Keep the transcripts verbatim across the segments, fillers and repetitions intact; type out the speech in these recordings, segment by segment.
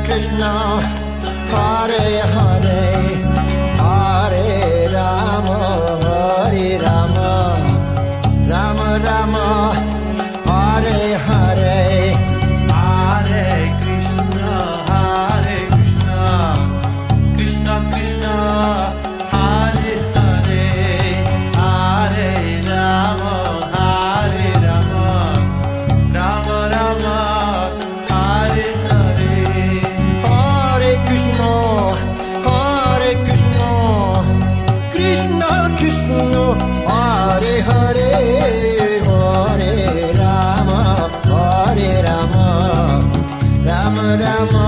Krishna, Hare Hare, Hare Rama, Hare Rama, Rama Rama, Hare Hare, Hare Krishna, Hare Krishna, Krishna Krishna, Hare Hare, Hare Rama, Hare Rama, Rama Rama, Hare Hare. Hare Hare, Hare Rama, Hare Rama, Rama Rama,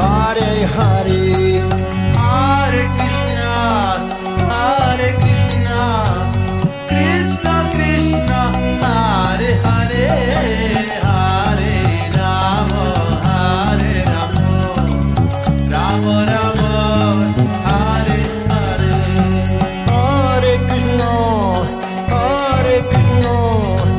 Hare Hare. Hare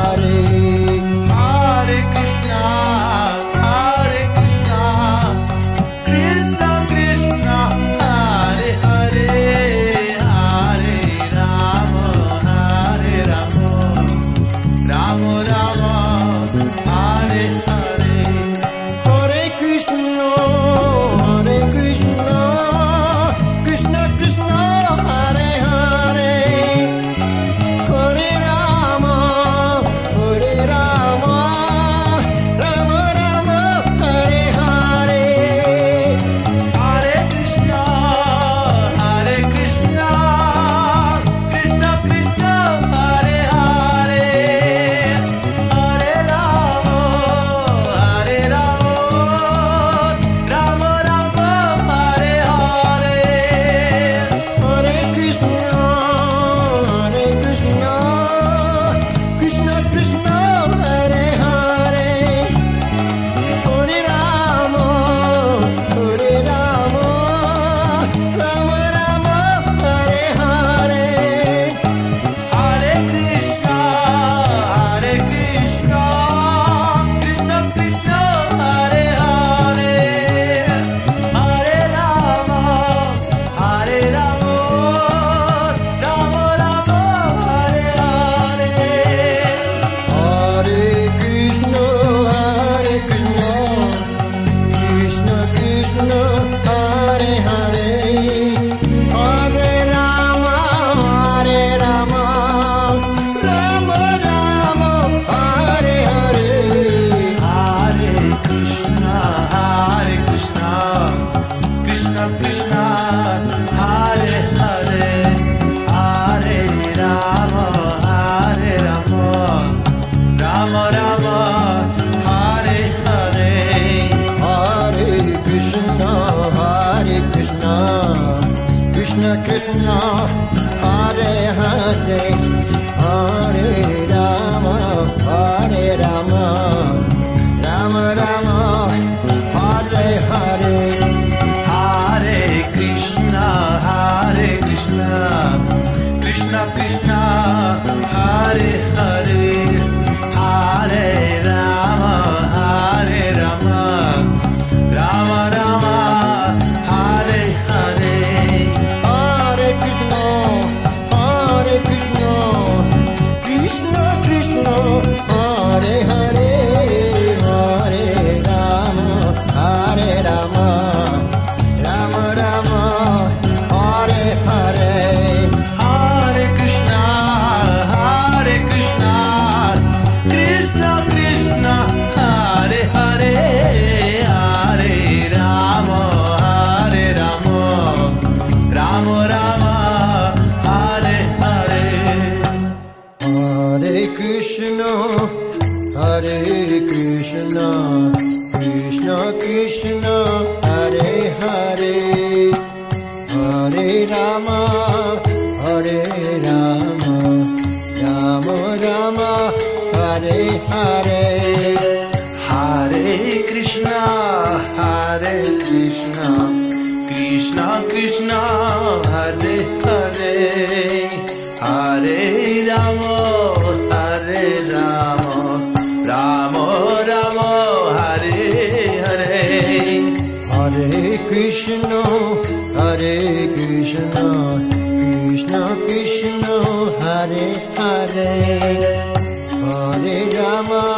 Krishna, Hare Krishna, Krishna Krishna, Hare Hare, Hare Rama, Hare Rama, Rama Rama, Hare. Krishna Krishna, Hare Hare, Hare Rama, Hare Rama, Rama Rama, Hare Hare. Hare Krishna, Hare Krishna, Krishna Krishna, Hare Hare, Hare Rama, Hare Rama, Rama Rama. Hare Krishna. Hare Hare, Hare Rama.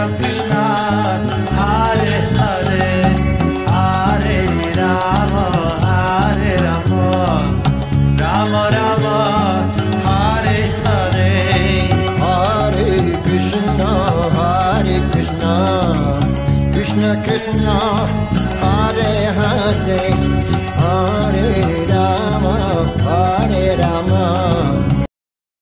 Krishna, Krishna, Hare Hare.